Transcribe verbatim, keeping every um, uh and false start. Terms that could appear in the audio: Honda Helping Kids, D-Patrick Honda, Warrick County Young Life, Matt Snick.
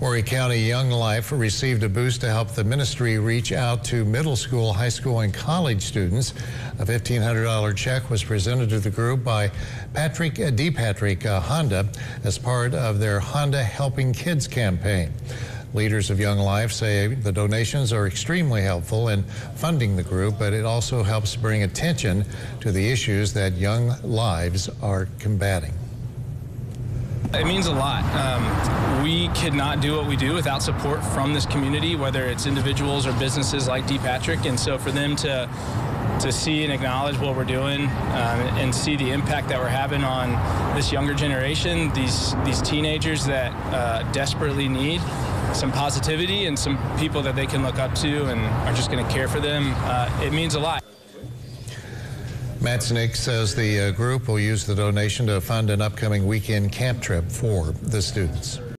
Warrick County Young Life received a boost to help the ministry reach out to middle school, high school, and college students. A fifteen hundred dollar check was presented to the group by Patrick, uh, D-Patrick uh, Honda as part of their Honda Helping Kids campaign. Leaders of Young Life say the donations are extremely helpful in funding the group, but it also helps bring attention to the issues that young lives are combating. It means a lot. Um, we could not do what we do without support from this community, whether it's individuals or businesses like D-Patrick, and so for them to to see and acknowledge what we're doing um, and see the impact that we're having on this younger generation, these, these teenagers that uh, desperately need some positivity and some people that they can look up to and are just going to care for them, uh, it means a lot. Matt Snick says the uh, group will use the donation to fund an upcoming weekend camp trip for the students.